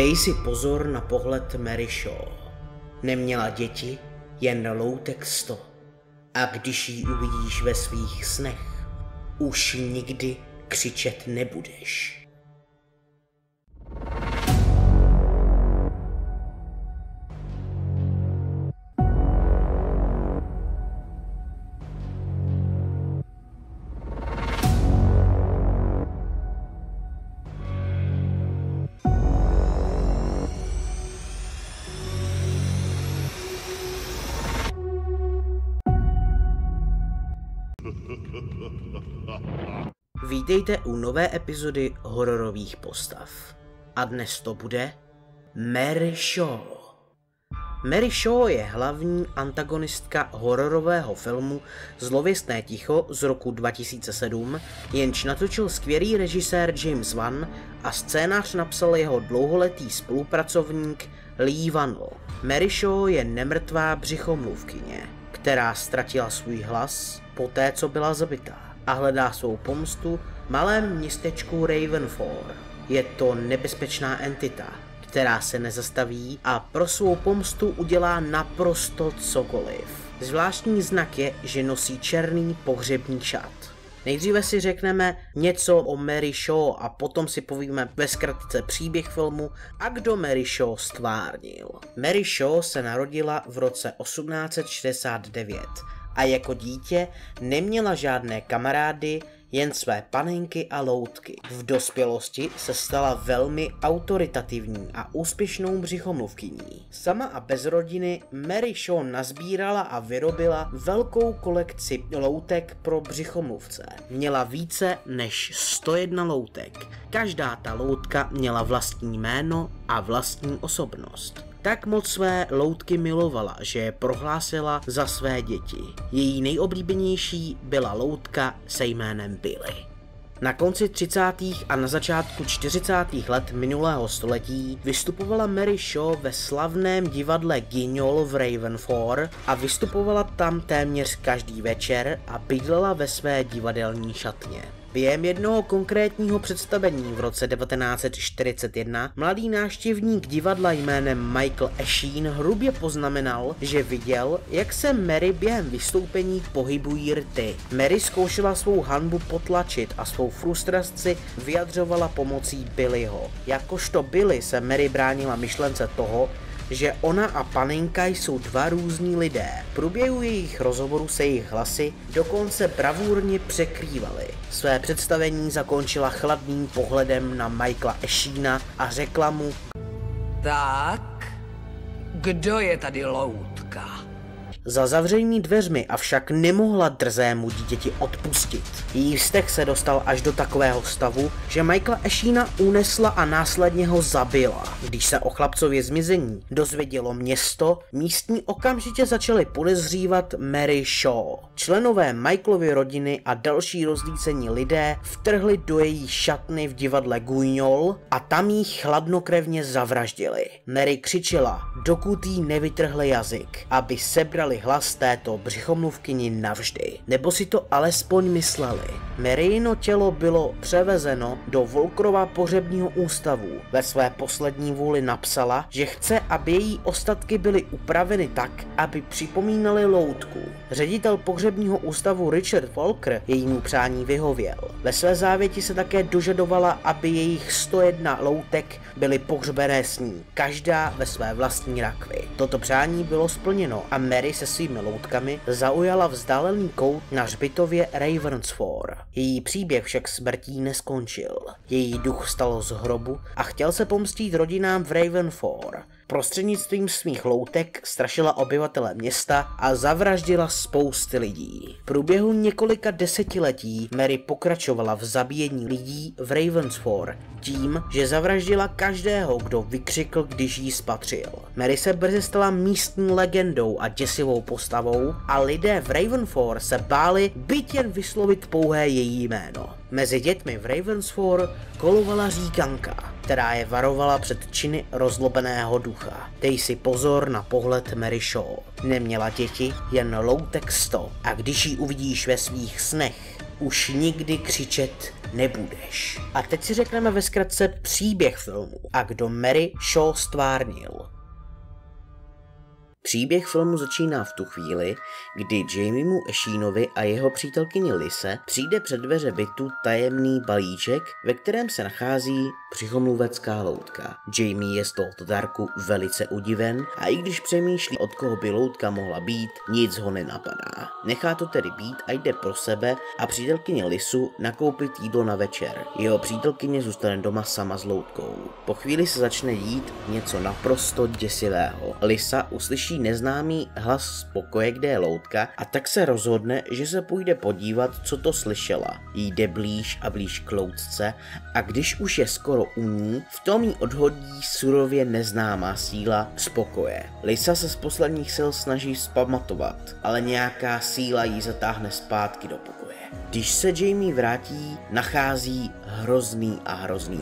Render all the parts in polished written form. Dej si pozor na pohled Mary Shaw. Neměla děti, jen loutek 100. A když ji uvidíš ve svých snech, už nikdy křičet nebudeš. Vítejte u nové epizody hororových postav. A dnes to bude Mary Shaw. Mary Shaw je hlavní antagonistka hororového filmu Zlověstné ticho z roku 2007, jenž natočil skvělý režisér James Wan a scénář napsal jeho dlouholetý spolupracovník Lee Vanell. Mary Shaw je nemrtvá břichomluvkyně, která ztratila svůj hlas poté, co byla zabitá, a hledá svou pomstu v malém městečku Ravenfall. Je to nebezpečná entita, která se nezastaví a pro svou pomstu udělá naprosto cokoliv. Zvláštní znak je, že nosí černý pohřební šat. Nejdříve si řekneme něco o Mary Shaw a potom si povíme ve zkratce příběh filmu a kdo Mary Shaw stvárnil. Mary Shaw se narodila v roce 1869. A jako dítě neměla žádné kamarády, jen své panenky a loutky. V dospělosti se stala velmi autoritativní a úspěšnou břichomluvkyní. Sama a bez rodiny Mary Shaw nazbírala a vyrobila velkou kolekci loutek pro břichomluvce. Měla více než 101 loutek. Každá ta loutka měla vlastní jméno a vlastní osobnost. Tak moc své loutky milovala, že je prohlásila za své děti. Její nejoblíbenější byla loutka se jménem Billy. Na konci 30. a na začátku 40. let minulého století vystupovala Mary Shaw ve slavném divadle Guignol v Ravenfall a vystupovala tam téměř každý večer a bydlela ve své divadelní šatně. Během jednoho konkrétního představení v roce 1941 mladý návštěvník divadla jménem Michael Asheen hrubě poznamenal, že viděl, jak se Mary během vystoupení pohybují rty. Mary zkoušela svou hanbu potlačit a svou frustraci vyjadřovala pomocí Billyho. Jakožto Billy se Mary bránila myšlence toho, že ona a panenka jsou dva různí lidé. V průběhu jejich rozhovoru se jejich hlasy dokonce bravurně překrývaly. Své představení zakončila chladným pohledem na Michaela Asheena a řekla mu: "Tak, kdo je tady loutka?" Za zavřenými dveřmi avšak nemohla drzému dítěti odpustit. Její vztek se dostal až do takového stavu, že Michaela Asheena unesla a následně ho zabila. Když se o chlapcově zmizení dozvědělo město, místní okamžitě začali podezřívat Mary Shaw. Členové Michaelovy rodiny a další rozlícení lidé vtrhli do její šatny v divadle Guignol a tam ji chladnokrevně zavraždili. Mary křičela, dokud jí nevytrhl jazyk, aby sebrali hlas této břichomluvkyni navždy. Nebo si to alespoň mysleli. Maryino tělo bylo převezeno do Volkrova pohřebního ústavu. Ve své poslední vůli napsala, že chce, aby její ostatky byly upraveny tak, aby připomínaly loutku. Ředitel pohřebního ústavu Richard Volker jejímu přání vyhověl. Ve své závěti se také dožadovala, aby jejich 101 loutek byly pohřbené s ní, každá ve své vlastní rakvi. Toto přání bylo splněno a Mary se svými loutkami zaujala vzdálený kout na hřbitově Ravensthorpe. Její příběh však smrtí neskončil. Její duch vstal z hrobu a chtěl se pomstít rodinám v Raventhorpe. Prostřednictvím svých loutek strašila obyvatele města a zavraždila spousty lidí. V průběhu několika desetiletí Mary pokračovala v zabíjení lidí v Ravensthorpe tím, že zavraždila každého, kdo vykřikl, když jí spatřil. Mary se brzy stala místní legendou a děsivou postavou a lidé v Raventhorpe se báli byť jen vyslovit pouhé její jméno. Mezi dětmi v Ravensthorpe kolovala říkanka, která je varovala před činy rozlobeného ducha. Dej si pozor na pohled Mary Shaw. Neměla děti, jen loutek 100. A když ji uvidíš ve svých snech, už nikdy křičet nebudeš. A teď si řekneme ve zkratce příběh filmu a kdo Mary Shaw stvárnil. Příběh filmu začíná v tu chvíli, kdy Jamiemu Ashinovi a jeho přítelkyni Lise přijde před dveře bytu tajemný balíček, ve kterém se nachází přihomluvecká loutka. Jamie je z tohoto dárku velice udiven a i když přemýšlí, od koho by loutka mohla být, nic ho nenapadá. Nechá to tedy být a jde pro sebe a přítelkyni Lisu nakoupit jídlo na večer. Jeho přítelkyně zůstane doma sama s loutkou. Po chvíli se začne dít něco naprosto děsivého. Lisa uslyší neznámý hlas z pokoje, kde je loutka, a tak se rozhodne, že se půjde podívat, co to slyšela. Jde blíž a blíž k loutce a když už je skoro u ní, v tom jí odhodí surově neznámá síla z pokoje. Lisa se z posledních sil snaží zpamatovat, ale nějaká síla ji zatáhne zpátky do pokoje. Když se Jamie vrátí, nachází hrozný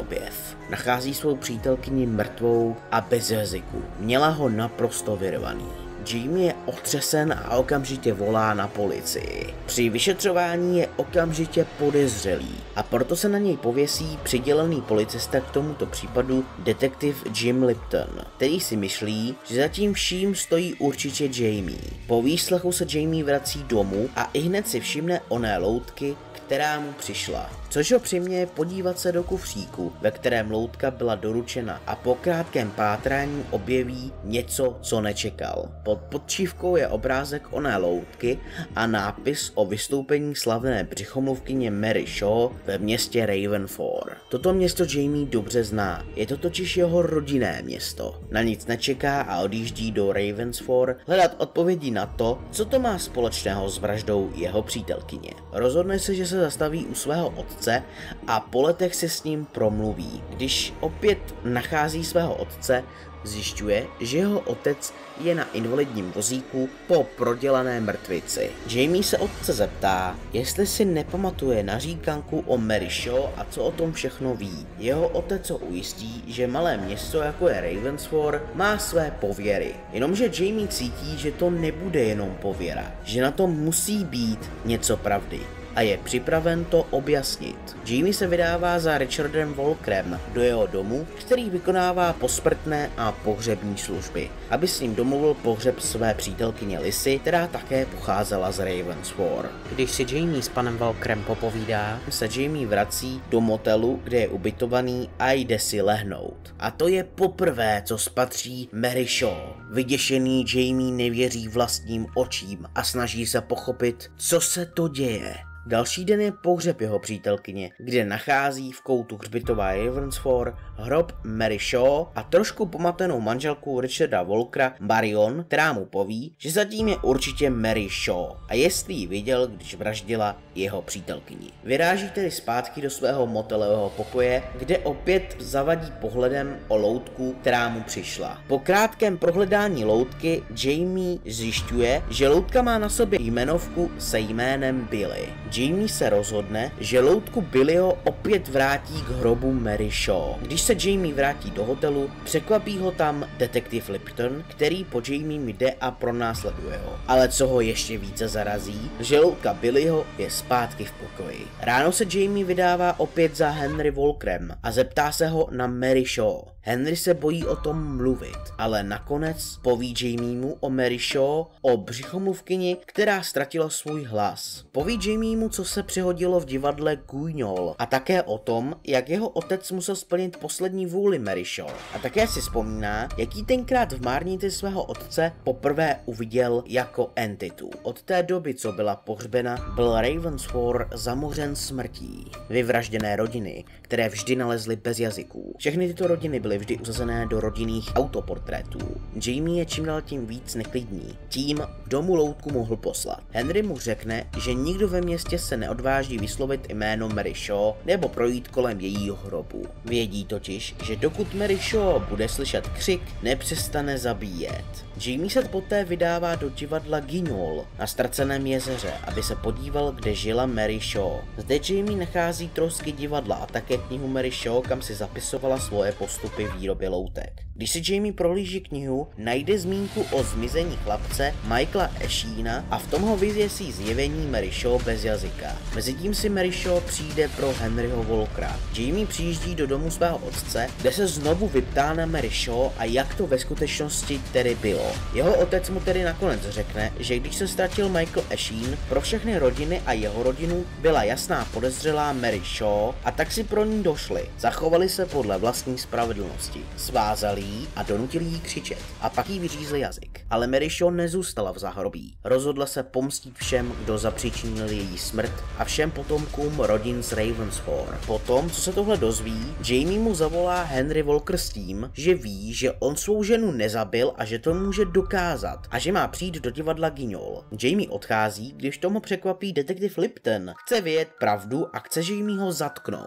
objev. Nachází svou přítelkyni mrtvou a bez jazyku. Měla ho naprosto vyrvaný. Jamie je otřesen a okamžitě volá na policii. Při vyšetřování je okamžitě podezřelý a proto se na něj pověsí přidělený policista k tomuto případu detektiv Jim Lipton, který si myslí, že za tím vším stojí určitě Jamie. Po výslechu se Jamie vrací domů a ihned si všimne oné loutky, která mu přišla, což ho přiměje podívat se do kufříku, ve kterém loutka byla doručena, a po krátkém pátrání objeví něco, co nečekal. Pod podšívkou je obrázek oné loutky a nápis o vystoupení slavné břichomluvkyně Mary Shaw ve městě Ravenfor. Toto město Jamie dobře zná, je to totiž jeho rodinné město. Na nic nečeká a odjíždí do Ravensfor hledat odpovědi na to, co to má společného s vraždou jeho přítelkyně. Rozhodne se, že se zastaví u svého otce a po letech se s ním promluví. Když opět nachází svého otce, zjišťuje, že jeho otec je na invalidním vozíku po prodělané mrtvici. Jamie se otce zeptá, jestli si nepamatuje na říkanku o Mary Shaw a co o tom všechno ví. Jeho otec ho ujistí, že malé město jako je Ravensfor má své pověry. Jenomže Jamie cítí, že to nebude jenom pověra, že na tom musí být něco pravdy a je připraven to objasnit. Jamie se vydává za Richardem Walkerem do jeho domu, který vykonává posmrtné a pohřební služby, aby s ním domluvil pohřeb své přítelkyně Lisy, která také pocházela z Ravensfor. Když si Jamie s panem Walkerem popovídá, se Jamie vrací do motelu, kde je ubytovaný a jde si lehnout. A to je poprvé, co spatří Mary Shaw. Vyděšený Jamie nevěří vlastním očím a snaží se pochopit, co se to děje. Další den je pohřeb jeho přítelkyně, kde nachází v koutu hřbitova Ravensfor hrob Mary Shaw a trošku pomatenou manželku Richarda Walkera Marion, která mu poví, že zatím je určitě Mary Shaw a jestli ji viděl, když vraždila jeho přítelkyni. Vyráží tedy zpátky do svého motelového pokoje, kde opět zavadí pohledem o loutku, která mu přišla. Po krátkém prohledání loutky Jamie zjišťuje, že loutka má na sobě jmenovku se jménem Billy. Jamie se rozhodne, že loutku Billyho opět vrátí k hrobu Mary Shaw. Když se Jamie vrátí do hotelu, překvapí ho tam detektiv Lipton, který po Jamie jde a pronásleduje ho. Ale co ho ještě více zarazí, že loutka Billyho je zpátky v pokoji. Ráno se Jamie vydává opět za Henry Walkerem a zeptá se ho na Mary Shaw. Henry se bojí o tom mluvit, ale nakonec poví Jamiemu o Mary Shaw, o břichomluvkyni, která ztratila svůj hlas. Poví Jamiemu, co se přihodilo v divadle Guignol a také o tom, jak jeho otec musel splnit poslední vůli Mary Shaw. A také si vzpomíná, jak ji tenkrát v márnici svého otce poprvé uviděl jako entitu. Od té doby, co byla pohřbena, byl Ravensfor zamořen smrtí. Vyvražděné rodiny, které vždy nalezly bez jazyků. Všechny tyto rodiny byly vždy usazené do rodinných autoportrétů. Jamie je čím dál tím víc neklidný, tím, kdo mu loutku mohl poslat. Henry mu řekne, že nikdo ve městě se neodváží vyslovit jméno Mary Shaw nebo projít kolem jejího hrobu. Vědí totiž, že dokud Mary Shaw bude slyšet křik, nepřestane zabíjet. Jamie se poté vydává do divadla Guignol na ztraceném jezeře, aby se podíval, kde žila Mary Shaw. Zde Jamie nachází trosky divadla a také knihu Mary Shaw, kam si zapisovala svoje postupy výroby loutek. Když si Jamie prohlíží knihu, najde zmínku o zmizení chlapce Michaela Ashina a v tom ho vyvěsí zjevení Mary Shaw bez jazyka. Mezitím si Mary Shaw přijde pro Henryho volokrát. Jamie přijíždí do domu svého otce, kde se znovu vyptá na Mary Shaw a jak to ve skutečnosti tedy bylo. Jeho otec mu tedy nakonec řekne, že když se ztratil Michael Ashin, pro všechny rodiny a jeho rodinu byla jasná podezřelá Mary Shaw a tak si pro ní došli. Zachovali se podle vlastní spravedlnosti. Svázali jí a donutili jí křičet a pak jí vyřízli jazyk. Ale Mary Shaw nezůstala v záhrobí. Rozhodla se pomstit všem, kdo zapříčinil její smrt a všem potomkům rodin z Ravensthorne. Potom, co se tohle dozví, Jamie mu zavolá Henry Walker s tím, že ví, že on svou ženu nezabil a že to může dokázat a že má přijít do divadla Guignol. Jamie odchází, když tomu překvapí detektiv Lipton. Chce vědět pravdu a chce Jamie ho zatknout.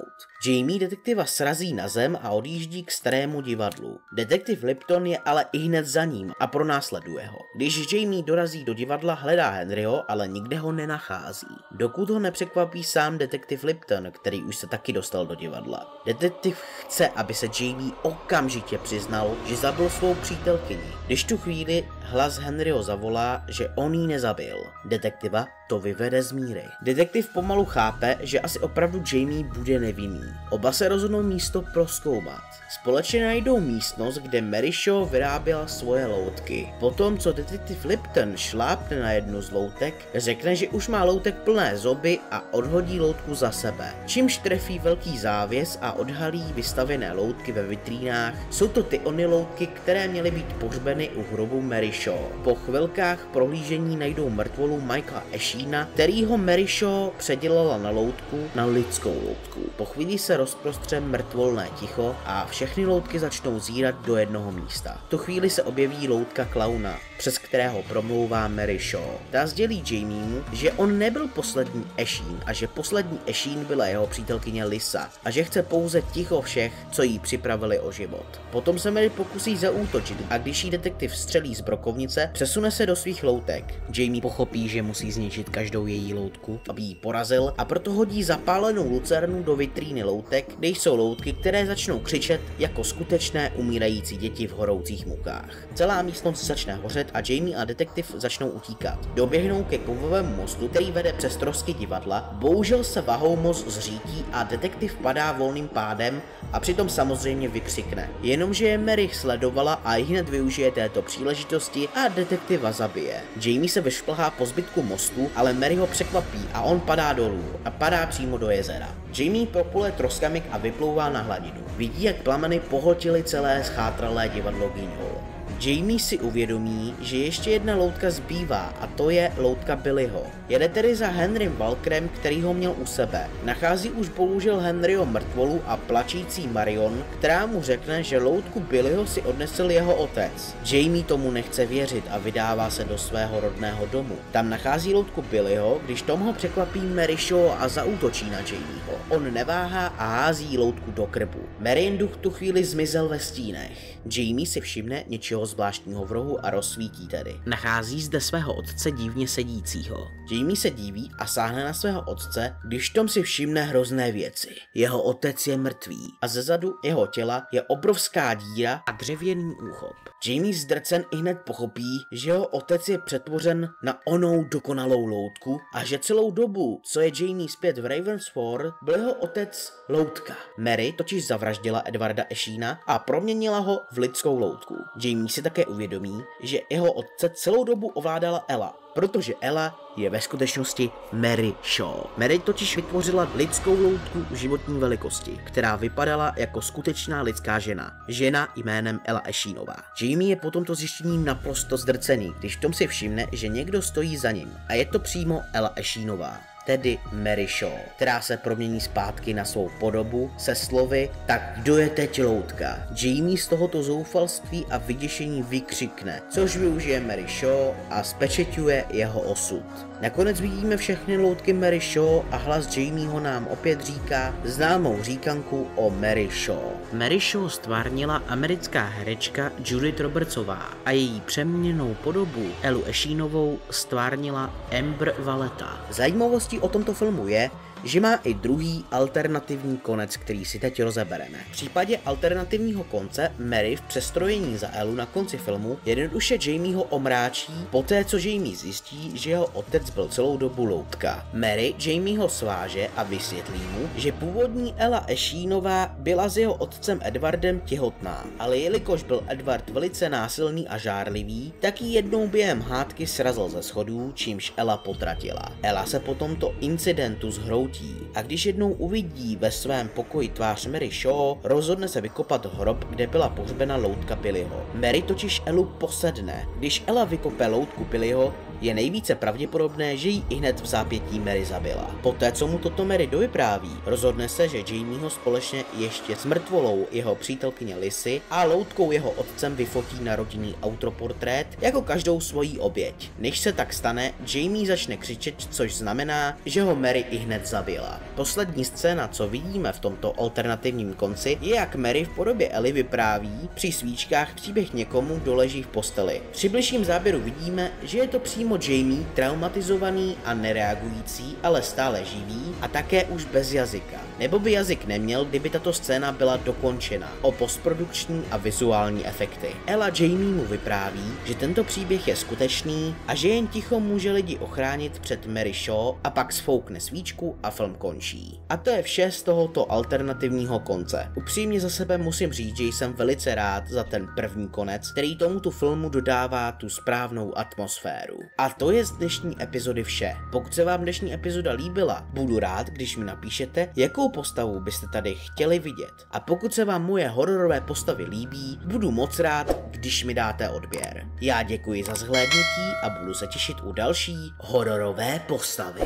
Jamie detektiva srazí na zem a odjíždí k starému divadlu. Detektiv Lipton je ale i hned za ním a pronásleduje ho. Když Jamie dorazí do divadla, hledá Henryho, ale nikde ho nenachází. Dokud ho nepřekvapí sám detektiv Lipton, který už se taky dostal do divadla. Detektiv chce, aby se Jamie okamžitě přiznal, že zabil svou přítelkyni. Když tu chvíli hlas Henryho zavolá, že on ji nezabil. Detektiva to vyvede z míry. Detektiv pomalu chápe, že asi opravdu Jamie bude nevinný. Oba se rozhodnou místo prozkoumat. Společně najdou místnost, kde Mary Shaw vyráběla svoje loutky. Potom, co detektiv Lipton šlápne na jednu z loutek, řekne, že už má loutek plné zuby a odhodí loutku za sebe. Čímž trefí velký závěs a odhalí vystavené loutky ve vitrínách. Jsou to ty ony loutky, které měly být pohřbeny u hrobu Mary Shaw. Po chvilkách prohlížení najdou mrtvolu Michaela Ashina, kterýho Mary Shaw předělala na loutku na lidskou loutku. Po chvíli se rozprostře mrtvolné ticho a všechny loutky začnou zírat do jednoho místa. V tu chvíli se objeví loutka klauna, přes kterého promlouvá Mary Shaw. Ta sdělí Jamiemu, že on nebyl poslední Ashin a že poslední Ashin byla jeho přítelkyně Lisa a že chce pouze ticho všech, co jí připravili o život. Potom se Mary pokusí zaútočit a když jí detektiv střelí z brokovnice, přesune se do svých loutek. Jamie pochopí, že musí zničit každou její loutku, aby ji porazil, a proto hodí zapálenou lucernu do vitríny loutek, kde jsou loutky, které začnou křičet jako skutečné umírající děti v horoucích mukách. Celá místnost začne hořet a Jamie a detektiv začnou utíkat. Doběhnou ke kovovému mostu, který vede přes trosky divadla, bohužel se vahou most zřítí a detektiv padá volným pádem a přitom samozřejmě vykřikne. Jenomže je Mary sledovala a hned využije této příležitosti a detektiva zabije. Jamie se vyšplhá po zbytku mostu, ale Mary ho překvapí a on padá dolů a padá přímo do jezera. Jamie propule troskami a vyplouvá na hladinu. Vidí, jak plameny pohltily celé schátralé divadlo Guignol. Jamie si uvědomí, že ještě jedna loutka zbývá a to je loutka Billyho. Jede tedy za Henrym Walkerem, který ho měl u sebe. Nachází už bohužel Henryho mrtvolu a plačící Marion, která mu řekne, že loutku Billyho si odnesl jeho otec. Jamie tomu nechce věřit a vydává se do svého rodného domu. Tam nachází loutku Billyho, když Tom ho překvapí Mary Shaw a zaútočí na Jamieho. On neváhá a hází loutku do krbu. Marion duch tu chvíli zmizel ve stínech. Jamie si všimne něčeho zvláštního v rohu a rozsvítí tedy. Nachází zde svého otce divně sedícího. Jamie se diví a sáhne na svého otce, když Tom si všimne hrozné věci. Jeho otec je mrtvý a zezadu jeho těla je obrovská díra a dřevěný úchop. Jamie zdrcen ihned pochopí, že jeho otec je přetvořen na onou dokonalou loutku a že celou dobu, co je Jamie zpět v Ravensthorne, byl jeho otec loutka. Mary totiž zavraždila Edwarda Ashina a proměnila ho v lidskou loutku. Jamie si také uvědomí, že jeho otce celou dobu ovládala Ella, protože Ella je ve skutečnosti Mary Shaw. Mary totiž vytvořila lidskou loutku životní velikosti, která vypadala jako skutečná lidská žena. Žena jménem Ella Ashinová. Jamie je po tomto zjištění naprosto zdrcený, když Tom si všimne, že někdo stojí za ním. A je to přímo Ella Ashinová, tedy Mary Shaw, která se promění zpátky na svou podobu se slovy: "Tak kdo je teď loutka?" Jamie z tohoto zoufalství a vyděšení vykřikne, což využije Mary Shaw a zpečeťuje jeho osud. Nakonec vidíme všechny loutky Mary Shaw a hlas Jamieho nám opět říká známou říkanku o Mary Shaw. Mary Shaw stvárnila americká herečka Judith Robertsová a její přeměněnou podobu Elu Ashinovou stvárnila Amber Valletta. Zajímavostí o tomto filmu je, že má i druhý alternativní konec, který si teď rozebereme. V případě alternativního konce Mary v přestrojení za Elu na konci filmu jednoduše Jamieho omráčí poté, co Jamie zjistí, že jeho otec byl celou dobu loutka. Mary Jamieho sváže a vysvětlí mu, že původní Ela Ashenová byla s jeho otcem Edwardem těhotná, ale jelikož byl Edward velice násilný a žárlivý, tak ji jednou během hádky srazil ze schodů, čímž Ela potratila. Ela se po tomto incidentu zhroutí a když jednou uvidí ve svém pokoji tvář Mary Shaw, rozhodne se vykopat hrob, kde byla pohřbena loutka Billyho. Mary totiž Elu posedne. Když Ela vykope loutku Billyho, je nejvíce pravděpodobné, že ji ihned v zápětí Mary zabila. Poté, co mu toto Mary dovypráví, rozhodne se, že Jamieho společně ještě s mrtvolou jeho přítelkyně Lissy a loutkou jeho otcem vyfotí na rodinný autoportrét jako každou svoji oběť. Než se tak stane, Jamie začne křičet, což znamená, že ho Mary ihned zabila. Poslední scéna, co vidíme v tomto alternativním konci, je jak Mary v podobě Ellie vypráví při svíčkách příběh někomu, kdo leží v posteli. Při bližším záběru vidíme, že je to přímo Jamie traumatizovaný a nereagující, ale stále živý a také už bez jazyka. Nebo by jazyk neměl, kdyby tato scéna byla dokončena. O postprodukční a vizuální efekty. Ela Jamie mu vypráví, že tento příběh je skutečný a že jen ticho může lidi ochránit před Mary Shaw a pak sfoukne svíčku a film končí. A to je vše z tohoto alternativního konce. Upřímně za sebe musím říct, že jsem velice rád za ten první konec, který tomuto filmu dodává tu správnou atmosféru. A to je z dnešní epizody vše. Pokud se vám dnešní epizoda líbila, budu rád, když mi napíšete, jakou postavu byste tady chtěli vidět. A pokud se vám moje hororové postavy líbí, budu moc rád, když mi dáte odběr. Já děkuji za shlédnutí a budu se těšit u další hororové postavy.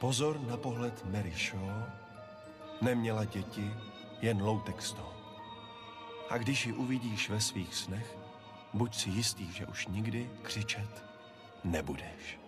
Pozor na pohled Mary Shaw. Neměla děti, jen loutek z toho. A když ji uvidíš ve svých snech, buď si jistý, že už nikdy křičet nebudeš.